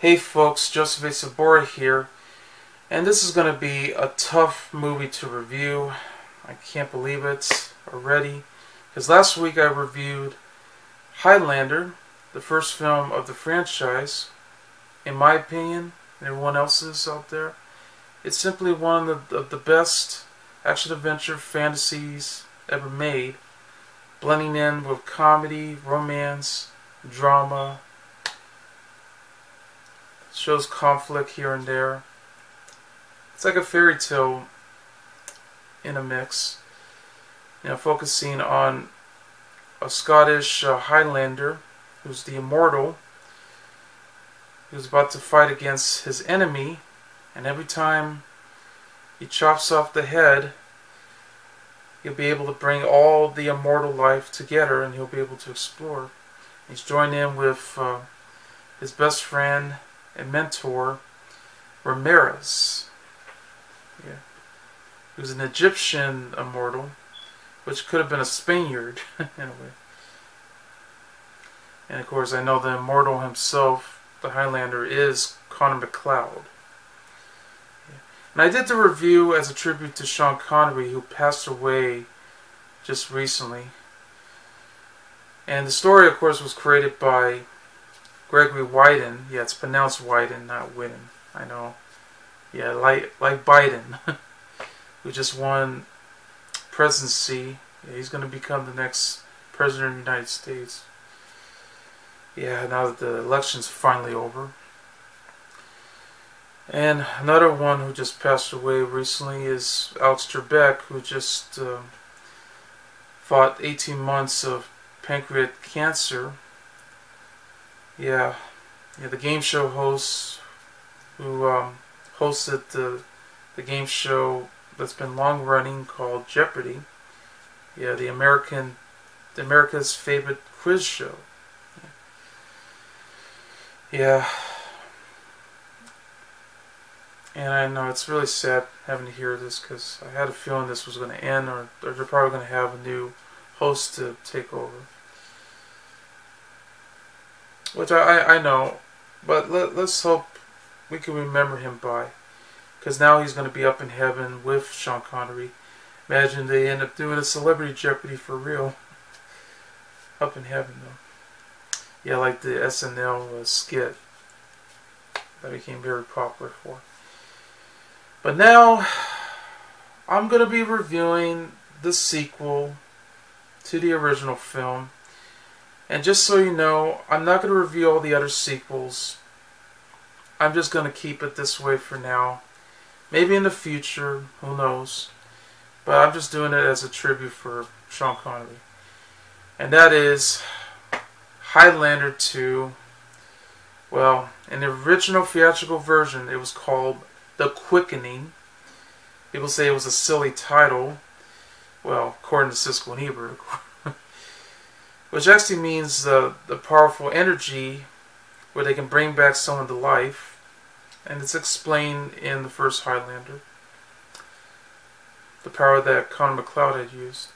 Hey folks, Joseph A. Sobora here, and this is going to be a tough movie to review. I can't believe it already, because last week I reviewed Highlander, the first film of the franchise. In my opinion, and everyone else's out there, it's simply one of the best action-adventure fantasies ever made, blending in with comedy, romance, drama, shows conflict here and there. It's like a fairy tale in a mix, you know, focusing on a Scottish Highlander who's the immortal, who's about to fight against his enemy, and every time he chops off the head, he'll be able to bring all the immortal life together, and he'll be able to explore. He's joined in with his best friend and mentor, Ramirez, who's an Egyptian immortal, which could have been a Spaniard in a way. And of course, I know the immortal himself, the Highlander, is Connor MacLeod. And I did the review as a tribute to Sean Connery, who passed away just recently. And the story, of course, was created by Gregory Widen. Yeah, it's pronounced Widen, not Widen. I know. Yeah, like Biden, who just won presidency. Yeah, he's going to become the next president of the United States. Yeah, now that the election's finally over. And another one who just passed away recently is Alex Trebek, who just fought 18 months of pancreatic cancer. Yeah, the game show host who hosted the game show that's been long running called Jeopardy! Yeah, America's favorite quiz show. Yeah. And I know it's really sad having to hear this, because I had a feeling this was going to end, or they're probably going to have a new host to take over. Which I know, but let's hope we can remember him by. Because now he's going to be up in heaven with Sean Connery. Imagine they end up doing a Celebrity Jeopardy for real. Up in heaven, though. Yeah, like the SNL skit that became very popular for. But now, I'm going to be reviewing the sequel to the original film. And just so you know, I'm not going to review all the other sequels. I'm just going to keep it this way for now. Maybe in the future, who knows. But I'm just doing it as a tribute for Sean Connery. And that is Highlander 2. Well, in the original theatrical version, it was called The Quickening. People say it was a silly title. Well, according to Siskel and Ebert, which actually means the powerful energy where they can bring back someone to life. And it's explained in the first Highlander, the power that Connor MacLeod had used.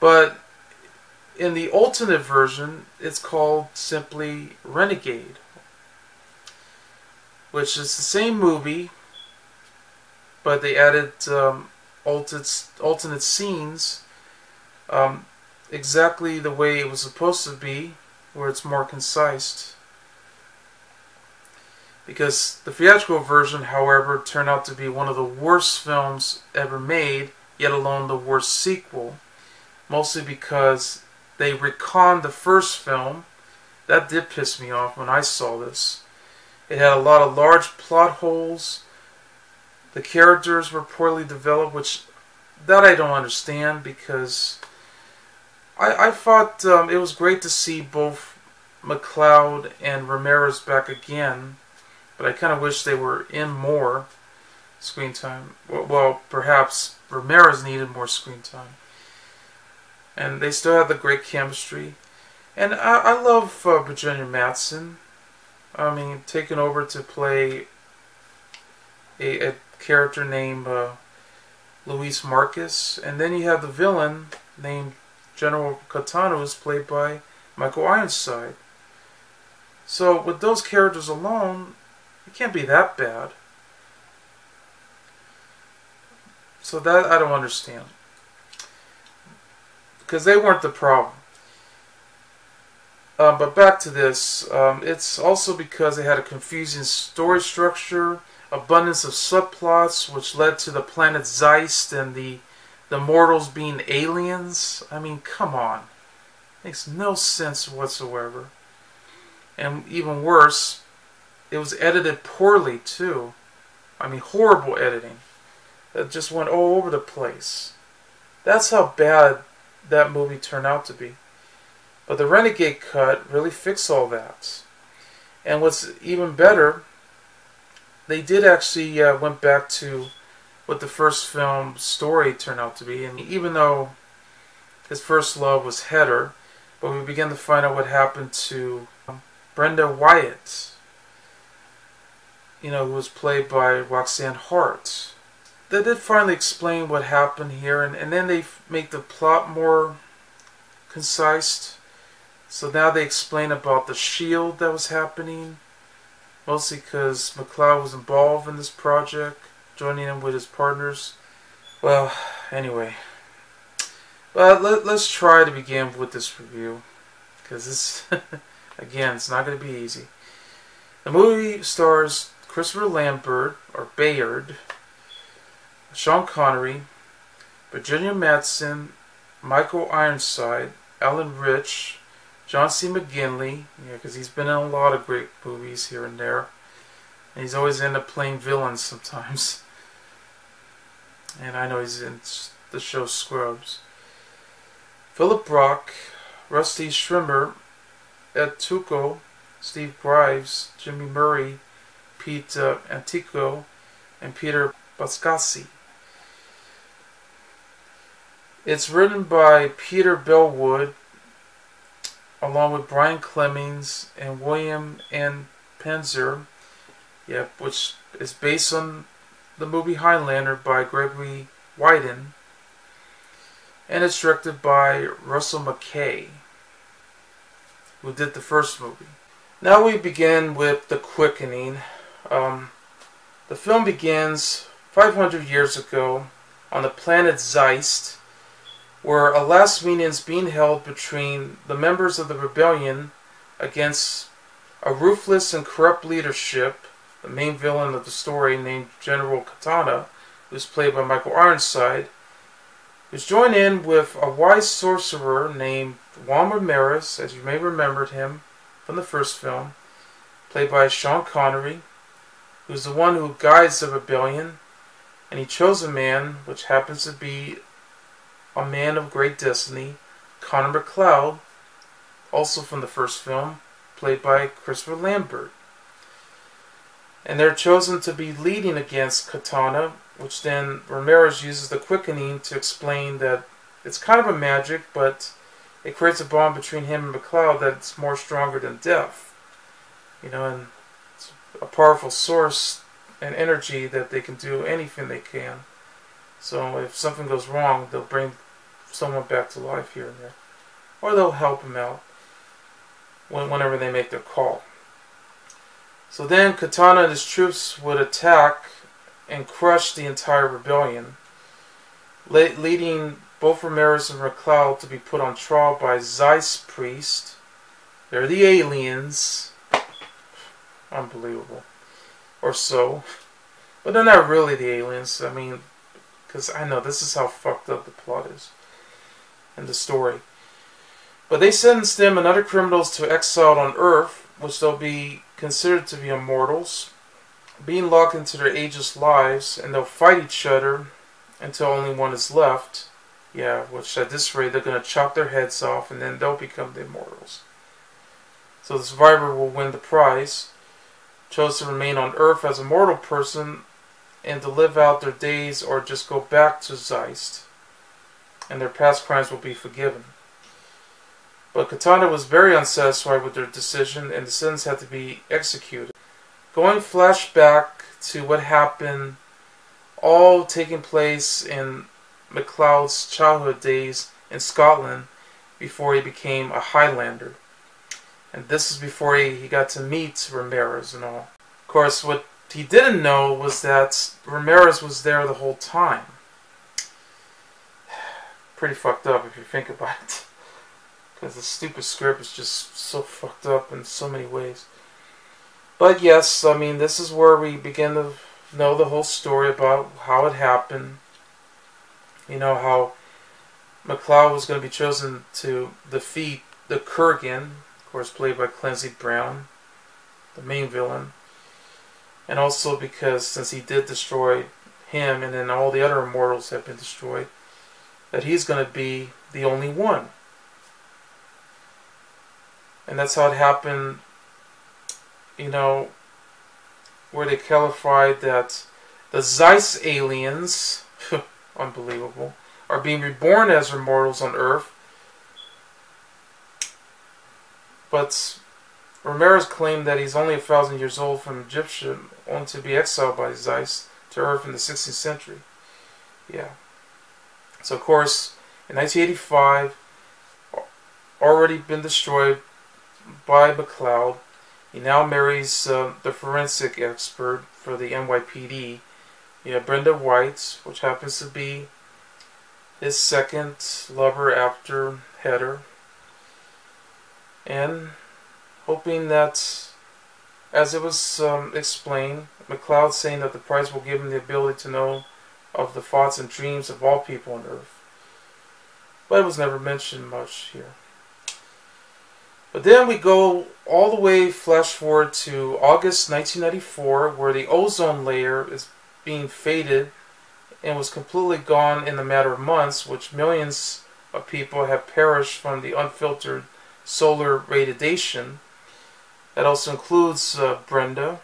But in the alternate version, it's called simply Renegade, which is the same movie, but they added alternate scenes, exactly the way it was supposed to be, where it's more concise. Because the theatrical version, however, turned out to be one of the worst films ever made, yet alone the worst sequel, mostly because they reconned the first film. That did piss me off when I saw this. It had a lot of large plot holes. The characters were poorly developed, which that I don't understand, because I thought it was great to see both MacLeod and Ramirez back again, but I kind of wish they were in more screen time. Well, perhaps Ramirez needed more screen time. And they still had the great chemistry. And I love Virginia Madsen. I mean, taken over to play a character named Louise Marcus. And then you have the villain named General Katana, who's played by Michael Ironside. So with those characters alone, it can't be that bad. So that I don't understand. Because they weren't the problem. But back to this, it's also because they had a confusing story structure, abundance of subplots, which led to the planet Zeist and the mortals being aliens. I mean, come on. Makes no sense whatsoever. And even worse, it was edited poorly, too. I mean, horrible editing. That just went all over the place. That's how bad that movie turned out to be. But the Renegade cut really fixed all that. And what's even better, they did actually went back to what the first film story turned out to be. And even though his first love was Heather, but we began to find out what happened to Brenda Wyatt, you know, who was played by Roxanne Hart. They did finally explain what happened here, and then they make the plot more concise. So now they explain about the shield that was happening, mostly because MacLeod was involved in this project, joining in with his partners. Well, anyway. But let's try to begin with this review, because this, again, it's not going to be easy. The movie stars Christopher Lambert, or Bayard, Sean Connery, Virginia Madsen, Michael Ironside, Alan Rich, John C. McGinley, because he's been in a lot of great movies here and there, and he's always end up playing villains sometimes. And I know he's in the show Scrubs. Philip Brock, Rusty Schwimmer, Ed Tucco, Steve Grives, Jimmy Murray, Pete Antico, and Peter Bellwood. It's written by Peter Bellwood along with Brian Clemens and William N. Panzer, which is based on the movie Highlander by Gregory Widen, and it's directed by Russell Mulcahy, who did the first movie. Now we begin with The Quickening. The film begins 500 years ago on the planet Zeist, where a last meeting is being held between the members of the rebellion against a ruthless and corrupt leadership, the main villain of the story named General Katana, who's played by Michael Ironside, who's joined in with a wise sorcerer named Ramirez, as you may remember him from the first film, played by Sean Connery, who's the one who guides the rebellion. And he chose a man, which happens to be a man of great destiny, Connor MacLeod, also from the first film, played by Christopher Lambert. And they're chosen to be leading against Katana, which then Ramirez uses the quickening to explain that it's kind of a magic, but it creates a bond between him and MacLeod that's more stronger than death. You know, and it's a powerful source and energy that they can do anything they can. So if something goes wrong, they'll bring someone back to life here and there. Or they'll help them out whenever they make their call. So then Katana and his troops would attack and crush the entire rebellion, leading both Ramirez and MacLeod to be put on trial by Zeist priest. They're the aliens. Unbelievable. Or so. But they're not really the aliens. I mean, because I know this is how fucked up the plot is. And the story. But they sentence them and other criminals to exile on Earth, which they'll be considered to be immortals, being locked into their ageless lives, and they'll fight each other until only one is left. Yeah, which at this rate, they're going to chop their heads off, and then they'll become the immortals. So the survivor will win the prize. Chose to remain on Earth as a mortal person and to live out their days or just go back to Zeist, and their past crimes will be forgiven. But Katana was very unsatisfied with their decision, and the sentence had to be executed. Going flashback to what happened, all taking place in MacLeod's childhood days in Scotland before he became a Highlander. And this is before he got to meet Ramirez and all. Of course, what he didn't know was that Ramirez was there the whole time. Pretty fucked up if you think about it. Because the stupid script is just so fucked up in so many ways. But yes, I mean, this is where we begin to know the whole story about how it happened. You know, how MacLeod was going to be chosen to defeat the Kurgan, of course played by Clancy Brown, the main villain. And also because since he did destroy him, and then all the other immortals have been destroyed, that he's going to be the only one. And that's how it happened, you know, where they clarified that the Zeist aliens, unbelievable, are being reborn as immortals on Earth. But Ramirez claimed that he's only 1,000 years old from Egyptian, only to be exiled by Zeist to Earth in the 16th century. Yeah. So of course, in 1985, already been destroyed by MacLeod, he now marries the forensic expert for the NYPD, you know, Brenda White, which happens to be his second lover after Heather, and hoping that, as it was explained, MacLeod saying that the prize will give him the ability to know of the thoughts and dreams of all people on Earth. But it was never mentioned much here. But then we go all the way, flash forward to August 1994, where the ozone layer is being faded and was completely gone in a matter of months, which millions of people have perished from the unfiltered solar radiation. That also includes Brenda.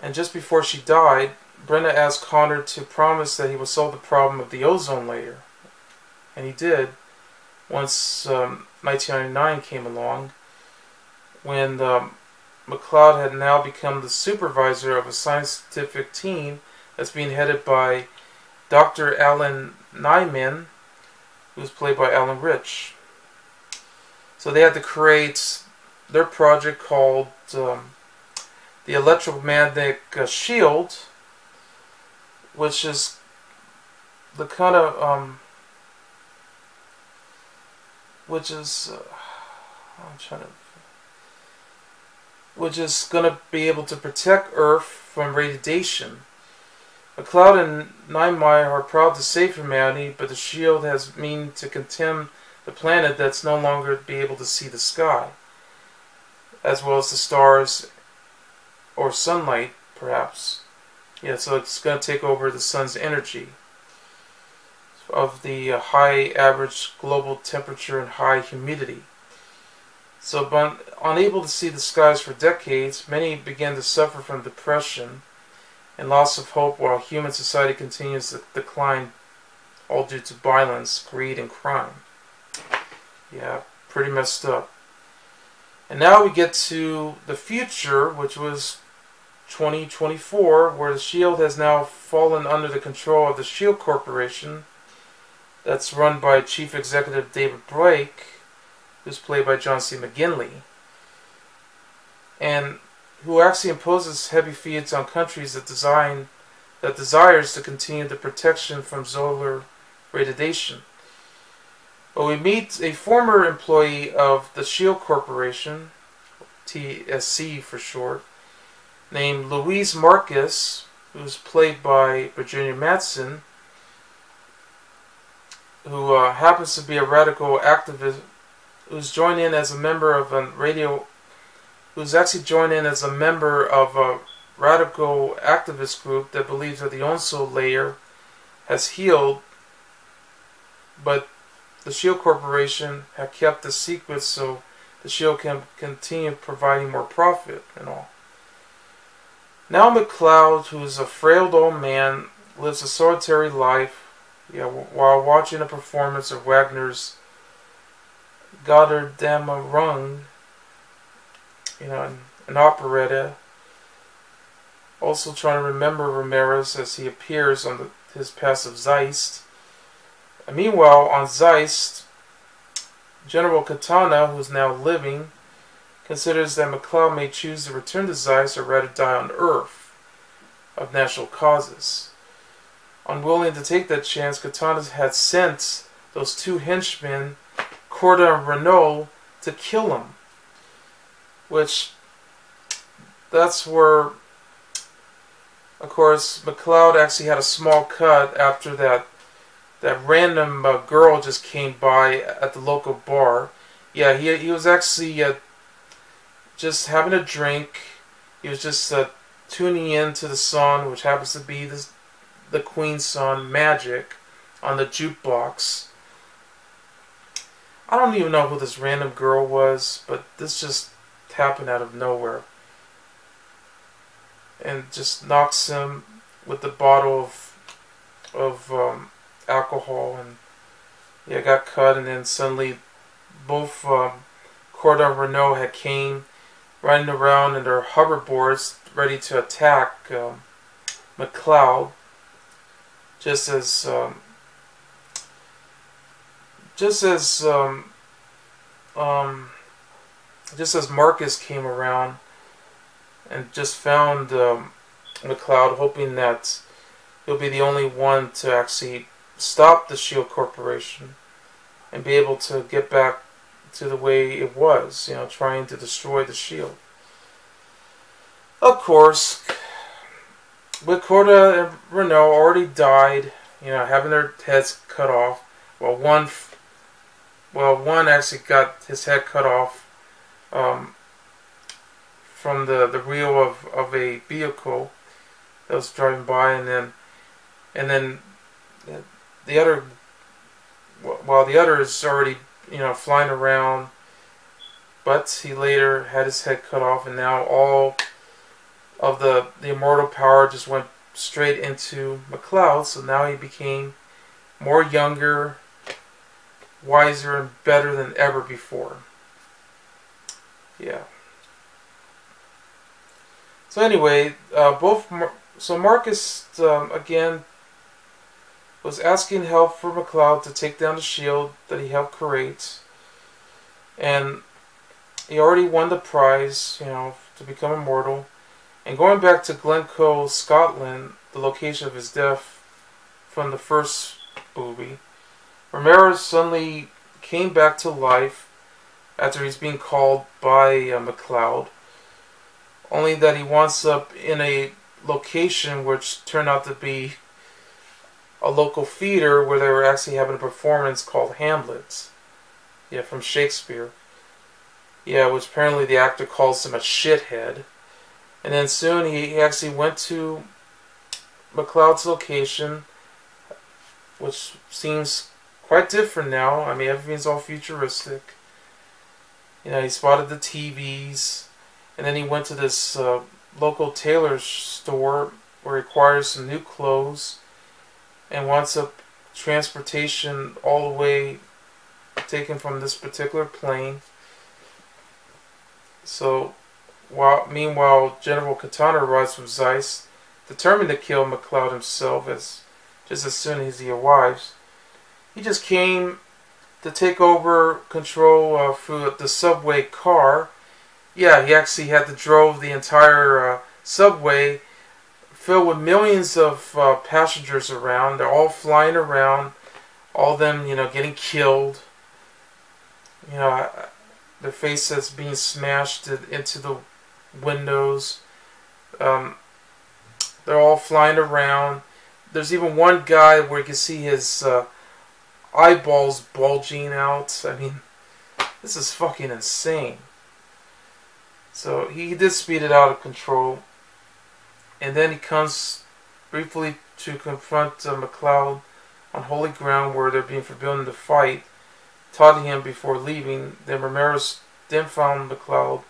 And just before she died, Brenda asked Connor to promise that he would solve the problem of the ozone layer. And he did, once 1999 came along, when MacLeod had now become the supervisor of a scientific team that's being headed by Dr. Alan Neyman, who's played by Alan Rich. So they had to create their project called the Electromagnetic Shield, which is the kind of, which is going to be able to protect Earth from radiation. MacLeod and Neymeyer are proud to save humanity, but the shield has mean to contemn the planet that's no longer be able to see the sky, as well as the stars or sunlight, perhaps. Yeah, so it's going to take over the sun's energy of the high average global temperature and high humidity. So, but unable to see the skies for decades, many began to suffer from depression and loss of hope, while human society continues to decline, all due to violence, greed, and crime. Yeah, pretty messed up. And now we get to the future, which was 2024, where the shield has now fallen under the control of the Shield Corporation, that's run by Chief Executive David Bryce, who's played by John C. McGinley, and who actually imposes heavy fees on countries that desires to continue the protection from solar radiation. But we meet a former employee of the Shield Corporation, TSC for short, named Louise Marcus, who's played by Virginia Madsen, who happens to be a radical activist who's actually joined in as a member of a radical activist group that believes that the ozone layer has healed, but the Shield Corporation had kept the secret so the Shield can continue providing more profit and all. Now MacLeod, who's a frail old man, lives a solitary life, yeah, while watching a performance of Wagner's Götterdämmerung, you know, an operetta. Also trying to remember Ramirez as he appears on his pass of Zeist. And meanwhile, on Zeist, General Katana, who is now living, considers that MacLeod may choose to return to Zeist or rather die on Earth of national causes. Unwilling to take that chance, Katana had sent those two henchmen, Corda and Renault, to kill him. Which, that's where, of course, MacLeod actually had a small cut after that random girl just came by at the local bar. Yeah, he was actually just having a drink. He was just tuning in to the song, which happens to be the Queen's song, Magic, on the jukebox. I don't even know who this random girl was, but this just happened out of nowhere. And just knocks him with the bottle of alcohol, and yeah, got cut. And then suddenly both Corda and Renault had came running around in their hoverboards ready to attack MacLeod, just as Marcus came around and just found MacLeod, hoping that he'll be the only one to actually stop the Shield Corporation and be able to get back to the way it was, you know, trying to destroy the Shield. Of course, with Corda and Renault already died, you know, having their heads cut off. Well, one actually got his head cut off from the wheel of a vehicle that was driving by, and then the other, while the other is already, you know, flying around, but he later had his head cut off, and now all of the immortal power just went straight into MacLeod. So now he became more younger, wiser, and better than ever before. Yeah. So anyway, Marcus again was asking help for MacLeod to take down the shield that he helped create, and he already won the prize, you know, to become immortal. And going back to Glencoe, Scotland, the location of his death from the first movie, Ramirez suddenly came back to life after he's being called by MacLeod, only that he winds up in a location which turned out to be a local theater where they were actually having a performance called Hamlet, yeah, from Shakespeare, yeah, which apparently the actor calls him a shithead. And then soon he actually went to MacLeod's location, which seems quite different now. I mean, everything's all futuristic. You know, he spotted the TVs, and then he went to this local tailor store where he acquires some new clothes, and wants up transportation all the way taken from this particular plane. So, meanwhile, General Katana arrives from Zeist, determined to kill MacLeod himself just as soon as he arrives. He just came to take over control through the subway car. Yeah, he actually had to drove the entire subway filled with millions of passengers around. They're all flying around, all of them, you know, getting killed. You know, their faces being smashed into the windows. They're all flying around. There's even one guy where you can see his eyeballs bulging out. I mean, this is fucking insane. So he did speed it out of control. And then he comes briefly to confront MacLeod on holy ground where they're being forbidden to fight, taunting him before leaving. Then Ramirez then found MacLeod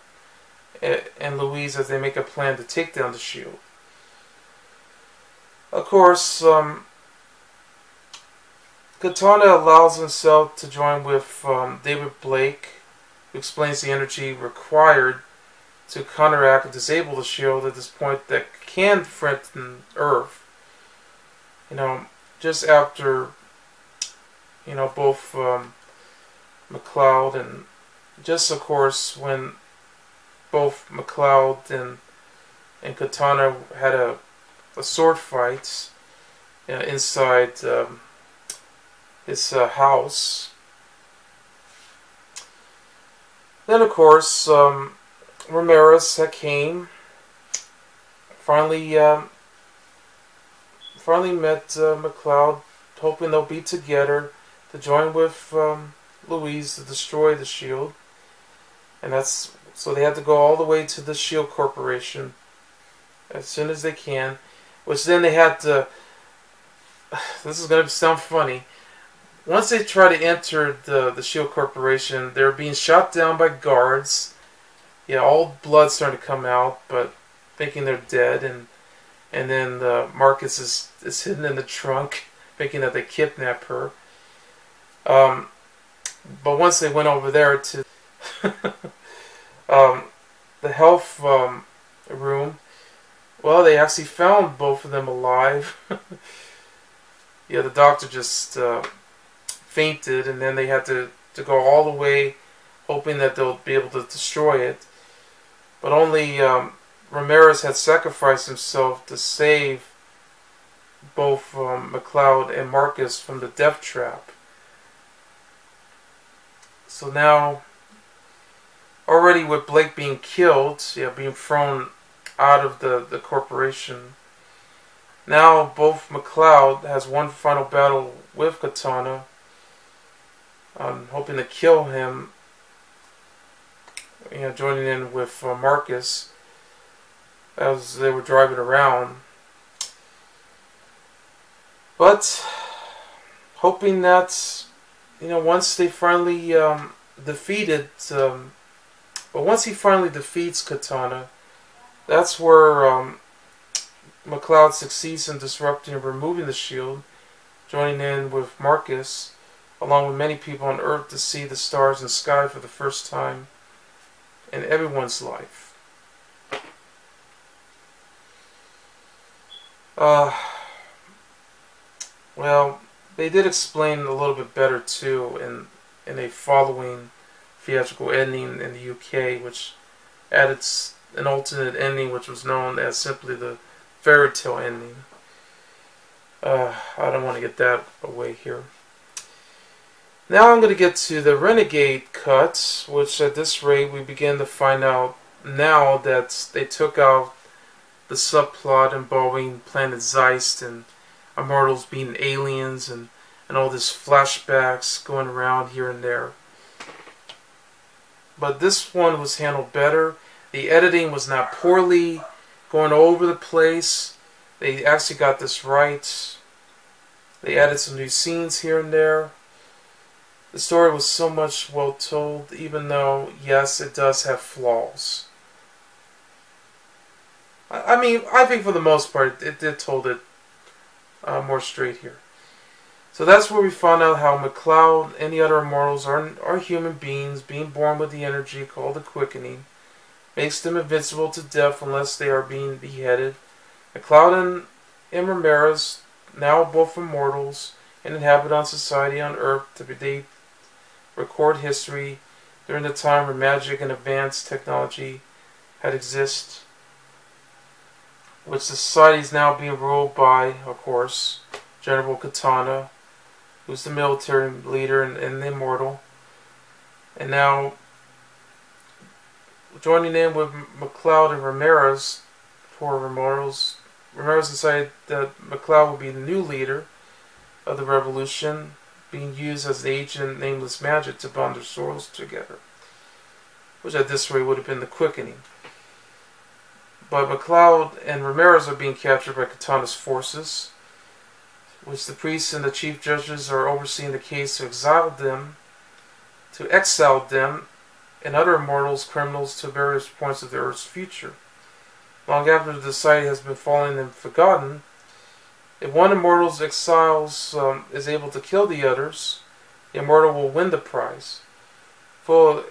and Louise as they make a plan to take down the shield. Of course, Katana allows himself to join with David Blake, who explains the energy required to counteract and disable the shield at this point that can threaten Earth. You know, just after, you know, both MacLeod, and just of course when both MacLeod and Katana had a sword fight inside his house. Then of course Ramirez came, finally met MacLeod, hoping they'll be together to join with Louise to destroy the shield, and that's so they have to go all the way to the Shield Corporation as soon as they can, which then they had to, this is going to sound funny, once they try to enter the Shield Corporation, they're being shot down by guards, yeah, all blood starting to come out, but thinking they're dead, and then Marcus is hidden in the trunk, thinking that they kidnapped her. But once they went over there to the health room, well, they actually found both of them alive. Yeah, the doctor just fainted, and then they had to go all the way, hoping that they'll be able to destroy it. But only Ramirez had sacrificed himself to save both MacLeod and Marcus from the death trap. So now, already with Blake being killed, yeah, being thrown out of the corporation, now both MacLeod has one final battle with Katana, hoping to kill him, you know, joining in with Marcus as they were driving around. But hoping that, you know, once they finally once he finally defeats Katana, that's where MacLeod succeeds in disrupting and removing the shield, joining in with Marcus, along with many people on Earth, to see the stars and sky for the first time in everyone's life. Well, they did explain a little bit better too in a following theatrical ending in the UK, which added an alternate ending which was known as simply the fairy tale ending. I don't want to get that away here. Now I'm going to get to the Renegade cut, which at this rate we begin to find out now that they took out the subplot involving Planet Zeist and Immortals being aliens and all these flashbacks going around here and there. But this one was handled better. The editing was not poorly, going over the place. They actually got this right. They added some new scenes here and there. The story was so much well told, even though, yes, it does have flaws. I mean, I think for the most part, it did told it more straight here. So that's where we found out how MacLeod and the other Immortals are human beings, being born with the energy called the Quickening. Makes them invincible to death unless they are being beheaded. MacLeod and Ramirez, now both Immortals, and inhabit on society on Earth to predict, record history during the time when magic and advanced technology had existed, which society is now being ruled by, of course, General Katana, who's the military leader and the Immortal. And now, joining in with MacLeod and Ramirez, for Immortals, Ramirez decided that MacLeod would be the new leader of the revolution, being used as the agent Nameless Magic to bond their souls together, which at this rate would have been the Quickening. But MacLeod and Ramirez are being captured by Katana's forces, which the priests and the chief judges are overseeing the case to exile them, and other Immortals, criminals, to various points of the Earth's future. Long after the society has been fallen and forgotten, if one Immortal's exiles is able to kill the others, the Immortal will win the prize. Full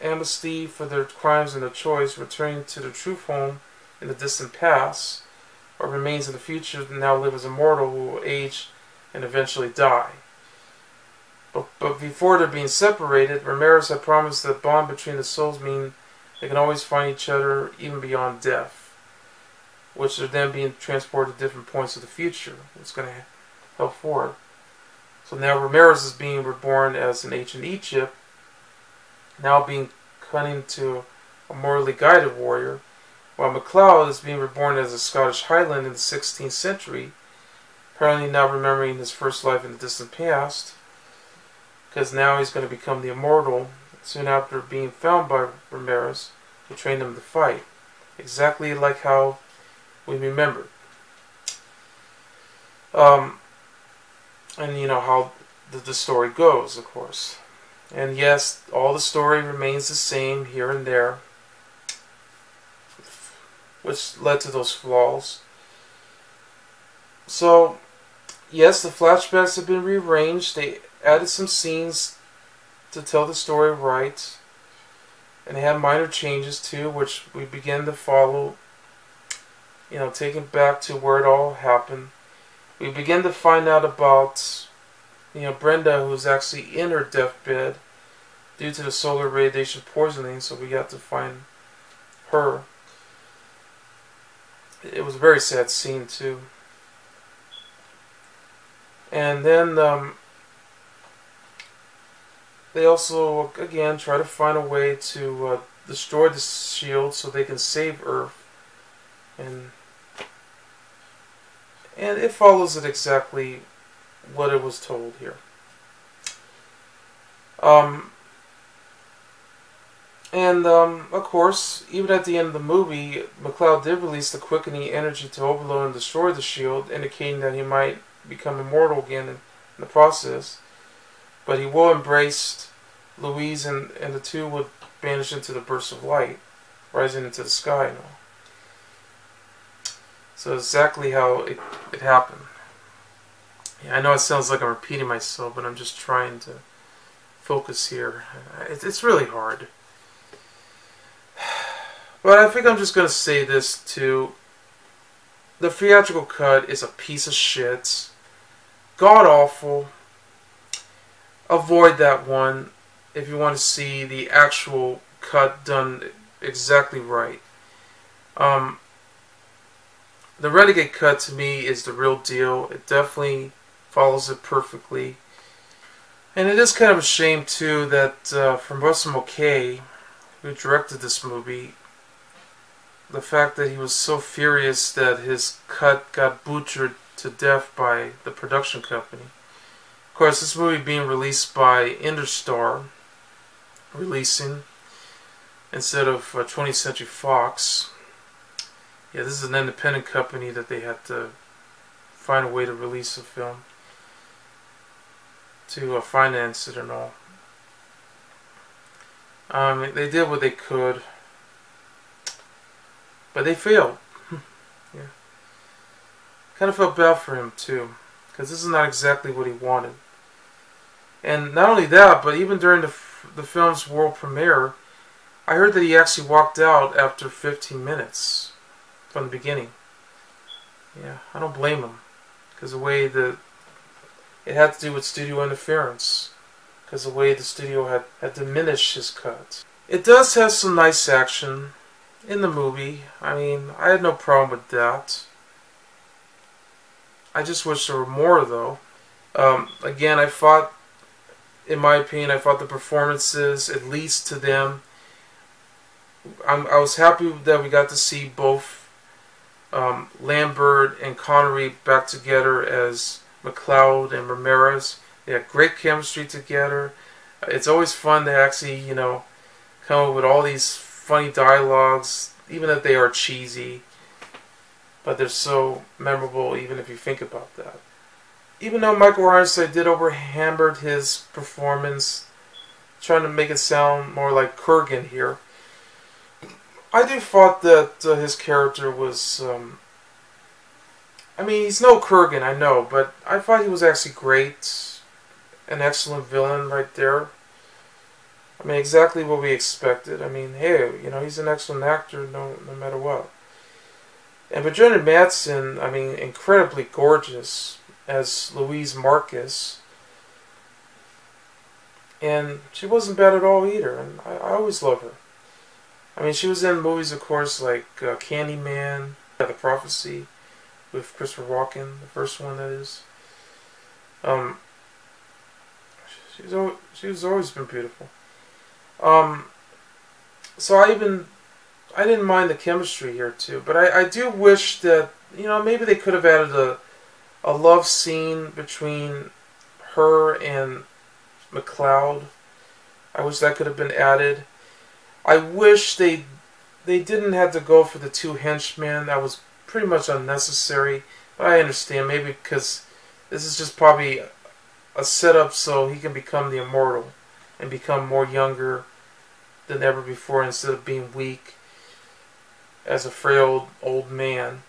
amnesty for their crimes and their choice, returning to their true home in the distant past, or remains in the future and now live as Immortal, who will age and eventually die. But before they're being separated, Ramirez had promised that bond between the souls mean they can always find each other even beyond death, which are then being transported to different points of the future. It's going to help forward. So now Ramirez is being reborn as an ancient Egypt, now being cut into a morally guided warrior, while MacLeod is being reborn as a Scottish Highland in the 16th century, apparently now remembering his first life in the distant past, because now he's going to become the immortal soon after being found by Ramirez, who trained him to fight, exactly like how we remember. And you know how the story goes, of course. And yes, all the story remains the same here and there, which led to those flaws. So, yes, the flashbacks have been rearranged. They added some scenes to tell the story right, and they had minor changes too, which we began to follow, you know, taking back to where it all happened. We begin to find out about, you know, Brenda, who's actually in her deathbed due to the solar radiation poisoning, so we got to find her. It was a very sad scene too. And then they also again try to find a way to destroy the shield so they can save Earth, and it follows it exactly what it was told here. Of course, even at the end of the movie, MacLeod did release the quickening energy to overload and destroy the shield, indicating that he might become immortal again in the process. But he will embrace Louise, and the two would vanish into the burst of light, rising into the sky and all. So exactly how it happened. Yeah, I know it sounds like I'm repeating myself, but I'm just trying to focus here. It's really hard. But I think I'm just going to say this too. The theatrical cut is a piece of shit. God-awful. Avoid that one if you want to see the actual cut done exactly right. The Renegade cut, to me, is the real deal. It definitely follows it perfectly. And it is kind of a shame, too, that from Russell Mulcahy, who directed this movie, the fact that he was so furious that his cut got butchered to death by the production company. Of course, this movie being released by Interstar Releasing instead of 20th Century Fox. Yeah, this is an independent company that they had to find a way to release a film to finance it and all. They did what they could, but they failed. Yeah. Kind of felt bad for him too, because this is not exactly what he wanted. And not only that, but even during the film's world premiere, I heard that he actually walked out after 15 minutes from the beginning. Yeah, I don't blame him, because the way it had to do with studio interference, because the way the studio had diminished his cut. It does have some nice action in the movie. I mean, I had no problem with that. I just wish there were more, though. Again, in my opinion, I thought the performances, at least to them, I was happy that we got to see both Lambert and Connery back together as MacLeod and Ramirez. They had great chemistry together. It's always fun to actually, you know, come up with all these funny dialogues, even if they are cheesy, but they're so memorable even if you think about that. Even though Michael Ironside did over-hammered his performance, trying to make it sound more like Kurgan here, I do thought that his character was, I mean, he's no Kurgan, I know, but I thought he was actually great, an excellent villain right there. I mean, exactly what we expected. I mean, hey, you know, he's an excellent actor no matter what. And Virginia Madsen, I mean, incredibly gorgeous as Louise Marcus. And she wasn't bad at all either, and I always love her. I mean, she was in movies, of course, like Candyman, The Prophecy, with Christopher Walken, the first one, that is. She's always been beautiful. So I didn't mind the chemistry here, too. But I do wish that, you know, maybe they could have added a love scene between her and MacLeod. I wish that could have been added. I wish they didn't have to go for the two henchmen. That was pretty much unnecessary. But I understand, maybe because this is just probably a setup so he can become the immortal and become more younger than ever before instead of being weak as a frail old man.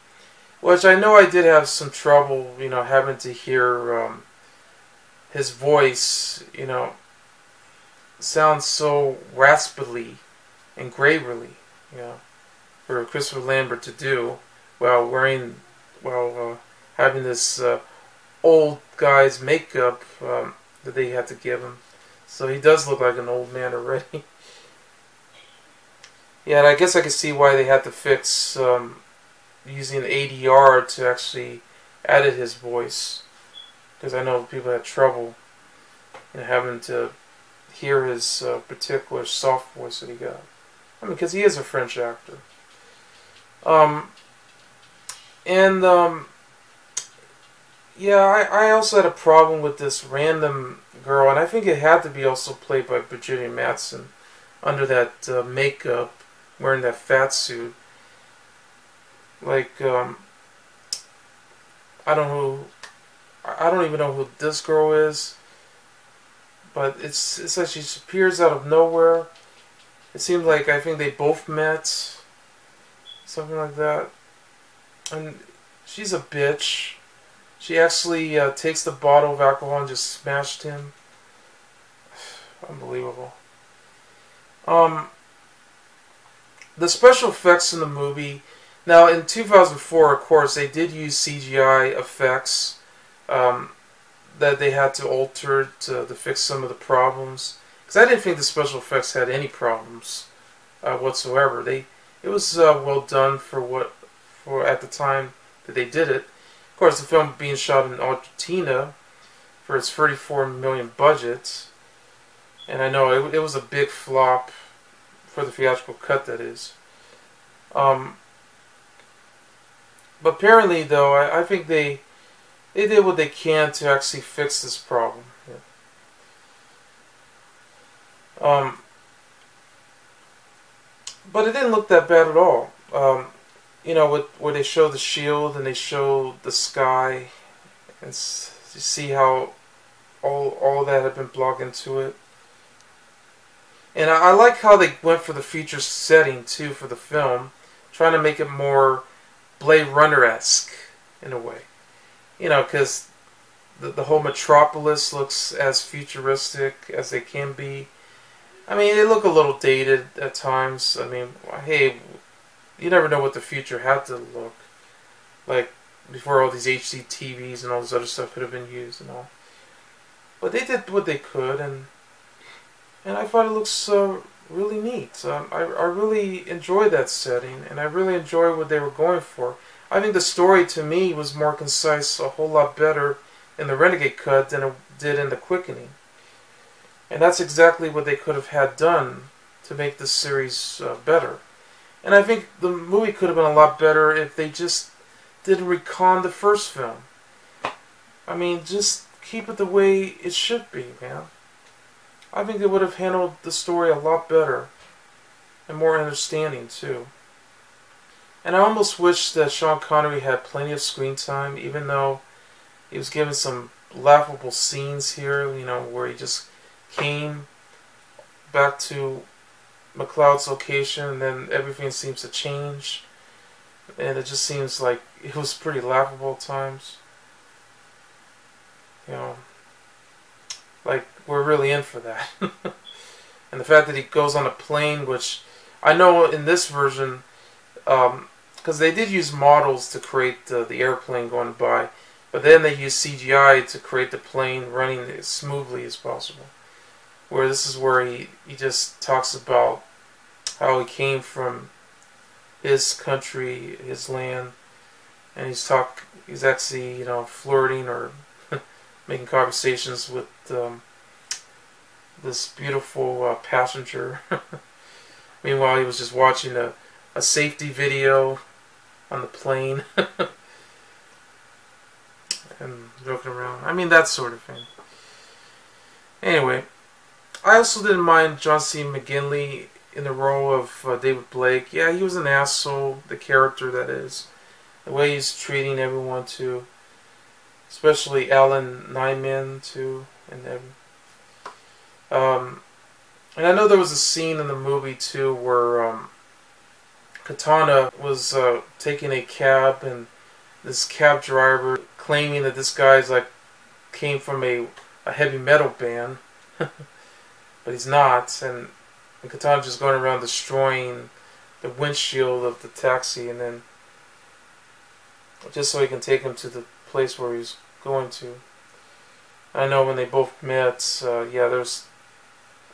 Which I know I did have some trouble, you know, having to hear his voice, you know, sounds so raspily and gravelly, you know, for Christopher Lambert to do while having this old guy's makeup that they had to give him. So he does look like an old man already. Yeah, and I guess I can see why they had to fix using ADR to actually edit his voice, because I know people had trouble in having to hear his particular soft voice that he got. I mean, because he is a French actor. Yeah, I also had a problem with this random girl, and I think it had to be also played by Virginia Madsen under that makeup, wearing that fat suit. Like, I don't even know who this girl is, but it's like she appears out of nowhere. It seems like, I think they both met, something like that. And she's a bitch. She actually takes the bottle of alcohol and just smashed him. Unbelievable. The special effects in the movie. Now, in 2004, of course, they did use CGI effects that they had to alter to fix some of the problems. Because I didn't think the special effects had any problems whatsoever. It was well done for at the time that they did it. Of course, the film being shot in Argentina for its $34 million budget, and I know it was a big flop for the theatrical cut, that is. But apparently, though, I think they did what they can to actually fix this problem. Yeah. But it didn't look that bad at all. You know, where they show the shield and they show the sky, and you see how all that had been blocked into it. And I like how they went for the future setting too for the film, trying to make it more Blade Runner-esque, in a way. You know, because the whole metropolis looks as futuristic as they can be. I mean, they look a little dated at times. I mean, hey, you never know what the future had to look like before all these HDTVs and all this other stuff could have been used and all. But they did what they could, and I thought it looks really neat. I really enjoyed that setting, and I really enjoyed what they were going for. I think the story, to me, was more concise, a whole lot better in the Renegade cut than it did in The Quickening. And that's exactly what they could have had done to make this series better. And I think the movie could have been a lot better if they just didn't recon the first film. I mean, just keep it the way it should be, man. I think they would have handled the story a lot better and more understanding, too. And I almost wish that Sean Connery had plenty of screen time, even though he was given some laughable scenes here, you know, where he just came back to MacLeod's location and then everything seems to change. And it just seems like it was pretty laughable at times. You know, like, we're really in for that. And the fact that he goes on a plane, which I know in this version, because they did use models to create the airplane going by, but then they used CGI to create the plane running as smoothly as possible. where this is where he just talks about how he came from his country, his land, and he's actually, you know, flirting or making conversations with this beautiful passenger. Meanwhile, he was just watching a safety video on the plane and joking around. I mean, that sort of thing. Anyway, I also didn't mind John C. McGinley in the role of David Blake. Yeah, he was an asshole, the character that is. The way he's treating everyone too. Especially Alan Neyman too. And everything. And I know there was a scene in the movie too where Katana was taking a cab, and this cab driver claiming that this guy's like came from a heavy metal band, but he's not, and Katana's just going around destroying the windshield of the taxi, and then just so he can take him to the place where he's going to. I know when they both met, yeah, there's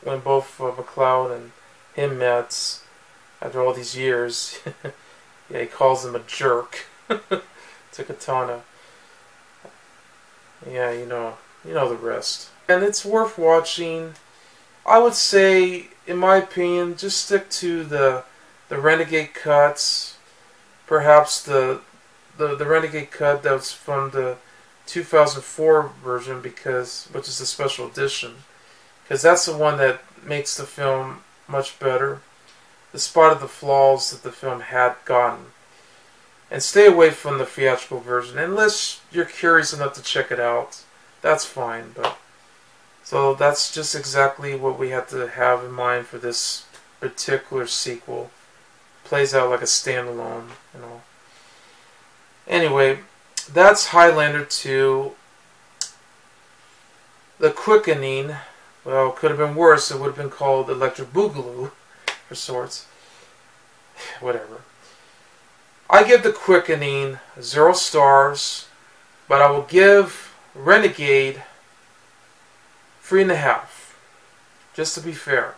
when both MacLeod and him met after all these years, yeah, he calls him a jerk to Katana. Yeah, you know the rest. And it's worth watching. I would say, in my opinion, just stick to the Renegade cuts, perhaps the Renegade cut that's from the 2004 version, which is the special edition, because that's the one that makes the film much better. The spot of the flaws that the film had gotten. And stay away from the theatrical version unless you're curious enough to check it out. That's fine, but so that's just exactly what we had to have in mind for this particular sequel. It plays out like a standalone and all. Anyway, that's Highlander 2. The Quickening, well, could have been worse. It would have been called Electric Boogaloo, for sorts. Whatever. I give The Quickening 0 stars, but I will give Renegade 3.5, just to be fair,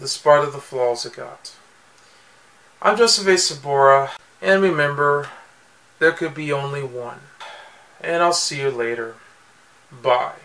despite of the flaws it got. I'm Joseph A. Sobora, and remember, there could be only one. And I'll see you later. Bye.